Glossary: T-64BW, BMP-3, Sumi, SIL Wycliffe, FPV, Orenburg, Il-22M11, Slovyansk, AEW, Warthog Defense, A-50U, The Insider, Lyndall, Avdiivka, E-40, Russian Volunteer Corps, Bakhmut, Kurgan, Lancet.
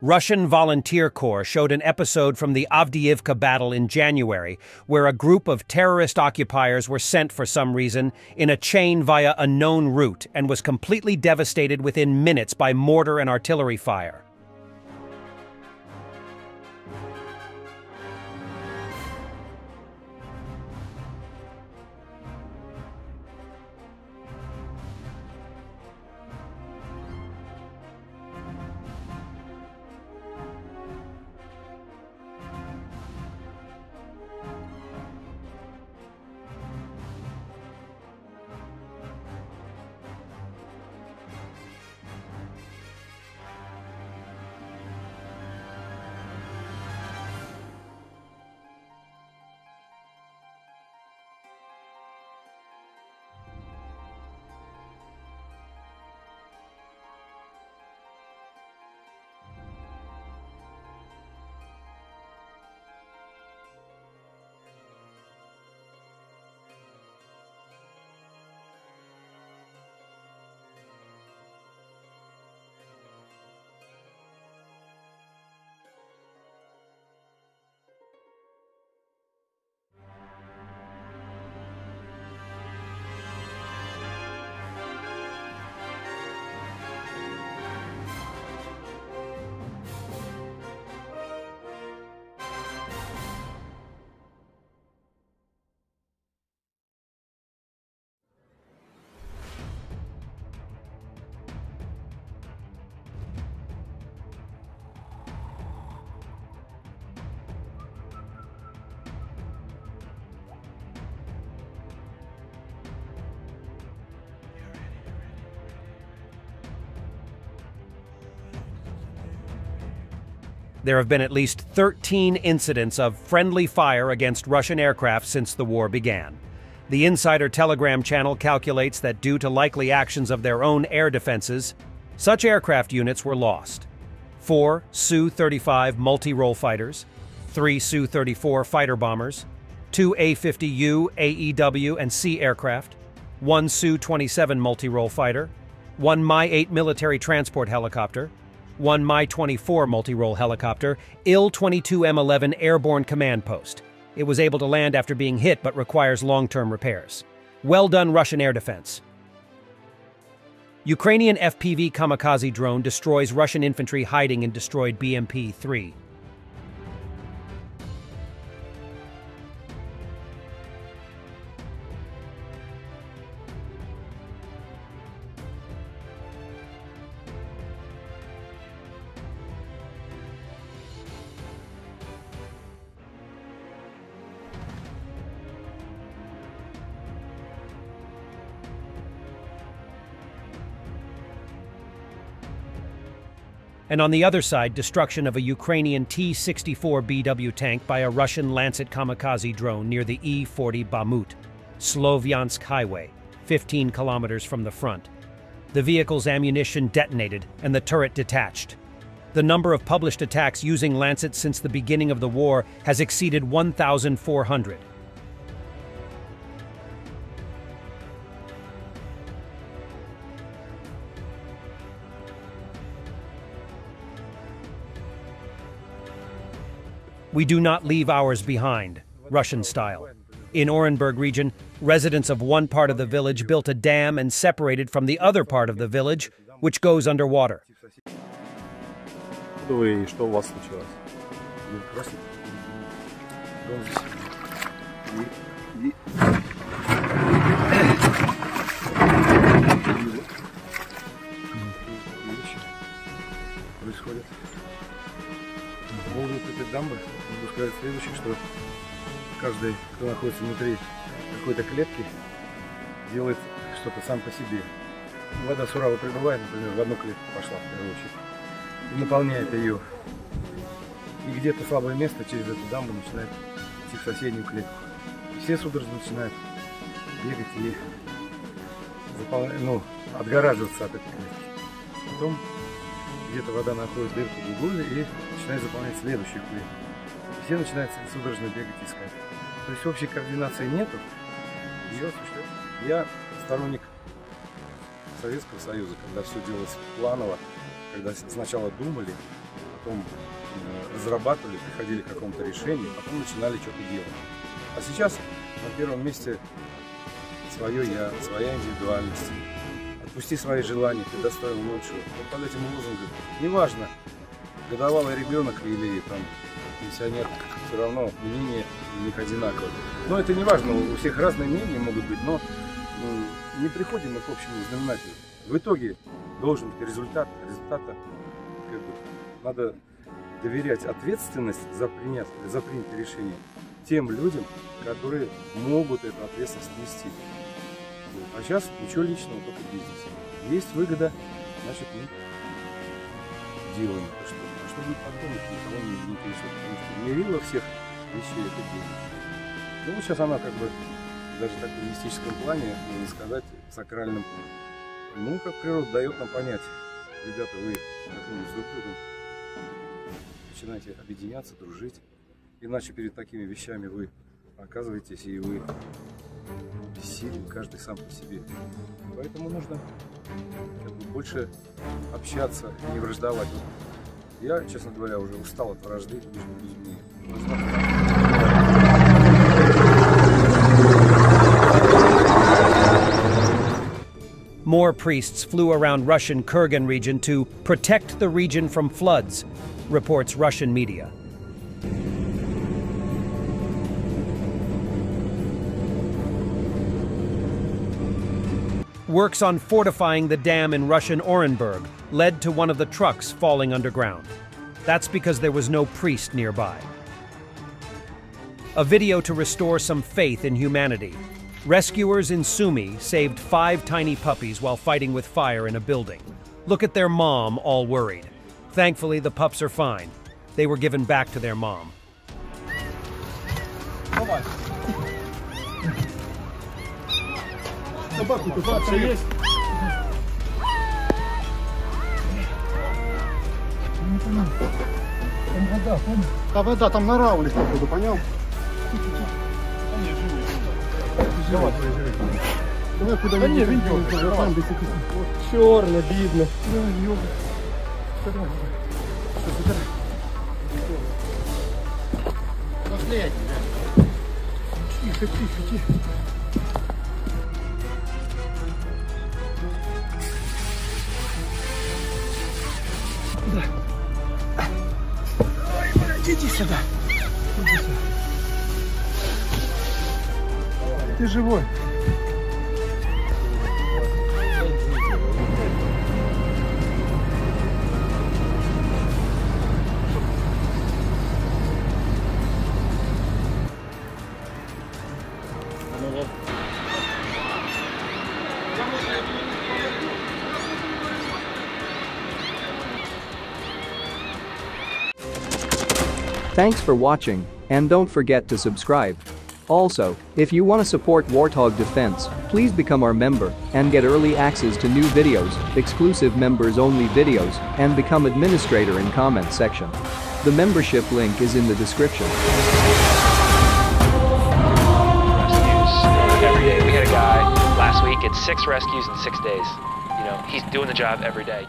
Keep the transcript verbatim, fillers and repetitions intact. Russian Volunteer Corps showed an episode from the Avdiivka battle in January, where a group of terrorist occupiers were sent for some reason in a chain via a known route and was completely devastated within minutes by mortar and artillery fire. There have been at least thirteen incidents of friendly fire against Russian aircraft since the war began. The Insider Telegram channel calculates that due to likely actions of their own air defenses, such aircraft units were lost. Four Su thirty-five multi-role fighters, three Su thirty-four fighter bombers, two A fifty U, A E W, and C aircraft, one Su twenty-seven multi-role fighter, one Mi eight military transport helicopter, one Mi twenty-four multi-role helicopter, I L twenty-two M eleven airborne command post. It was able to land after being hit but requires long-term repairs. Well done, Russian air defense. Ukrainian F P V kamikaze drone destroys Russian infantry hiding in destroyed B M P three. And on the other side, destruction of a Ukrainian T sixty-four B W tank by a Russian Lancet kamikaze drone near the E forty Bakhmut, Slovyansk highway, fifteen kilometers from the front. The vehicle's ammunition detonated and the turret detached. The number of published attacks using Lancet since the beginning of the war has exceeded one thousand four hundred. We do not leave ours behind, Russian style. In Orenburg region, residents of one part of the village built a dam and separated from the other part of the village, which goes underwater. Дамбы, могу сказать следующее, что каждый, кто находится внутри какой-то клетки, делает что-то сам по себе. Вода с Урала прибывает, например, в одну клетку пошла, в первую очередь, и наполняет ее. И где-то слабое место через эту дамбу начинает идти в соседнюю клетку. И все судорожно начинают бегать и запол... ну, отгораживаться от этой клетки. Потом где-то вода находит дырку в углу и начинает заполнять следующую клетку. Все начинают судорожно бегать и искать. То есть общей координации нету. Я сторонник Советского Союза, когда все делалось планово, когда сначала думали, а потом э, зарабатывали, приходили к какому-то решению, потом начинали что-то делать. А сейчас на первом месте свое я, своя индивидуальность. Отпусти свои желания, ты достоин лучшего. Вот под этим лозунгом, неважно, годовалый ребенок или там пенсионер, все равно мнение у них одинаковое. Но это не важно, у всех разные мнения могут быть, но ну, не приходим мы к общему знаменателю. В итоге должен быть результат, результата как бы, надо доверять ответственность за, принят, за принятое решение тем людям, которые могут эту ответственность нести. Вот. А сейчас ничего личного, только бизнес. Есть выгода, значит мы делаем это что-то. А что будет потом, никого не интересует, потому что мерила всех вещей это деньги. Ну вот сейчас она как бы даже так в мистическом плане, не сказать, в сакральном плане. Ну, как природа дает нам понять, ребята, вы каким-нибудь друг другом начинаете объединяться, дружить, иначе перед такими вещами вы оказываетесь, и вы бессилен, каждый сам по себе. Поэтому нужно как бы, больше общаться, не враждовать. Я, честно говоря, уже устал от вражды между людьми. More priests flew around Russian Kurgan region to protect the region from floods, reports Russian media. Works on fortifying the dam in Russian Orenburg led to one of the trucks falling underground. That's because there was no priest nearby. A video to restore some faith in humanity. Rescuers in Sumi saved five tiny puppies while fighting with fire in a building. Look at their mom, all worried. Thankfully, the pups are fine. They were given back to their mom. Иди сюда. Иди сюда. Ты живой. Thanks for watching, and don't forget to subscribe. Also, if you want to support Warthog Defense, please become our member and get early access to new videos, exclusive members-only videos, and become administrator in comment section. The membership link is in the description. Rescues. Every day we had a guy last week at six rescues in six days. You know, he's doing the job every day.